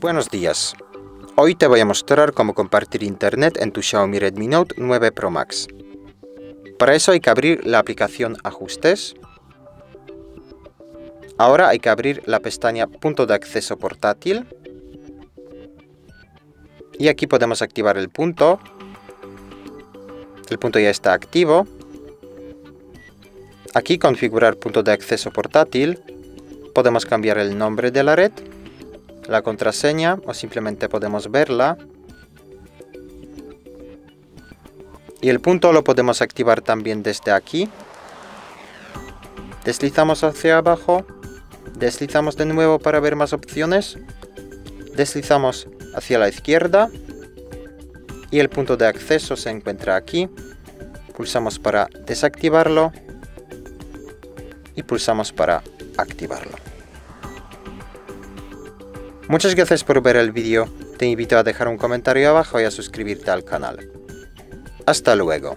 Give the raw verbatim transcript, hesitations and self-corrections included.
Buenos días. Hoy te voy a mostrar cómo compartir internet en tu Xiaomi Redmi Note nueve Pro Max. Para eso hay que abrir la aplicación Ajustes. Ahora hay que abrir la pestaña Punto de acceso portátil. Y aquí podemos activar el punto. El punto ya está activo. Aquí configurar punto de acceso portátil. Podemos cambiar el nombre de la red, la contraseña o simplemente podemos verla. Y el punto lo podemos activar también desde aquí. Deslizamos hacia abajo. Deslizamos de nuevo para ver más opciones. Deslizamos hacia la izquierda. Y el punto de acceso se encuentra aquí. Pulsamos para desactivarlo. Y pulsamos para activarlo. Muchas gracias por ver el vídeo. Te invito a dejar un comentario abajo y a suscribirte al canal. Hasta luego.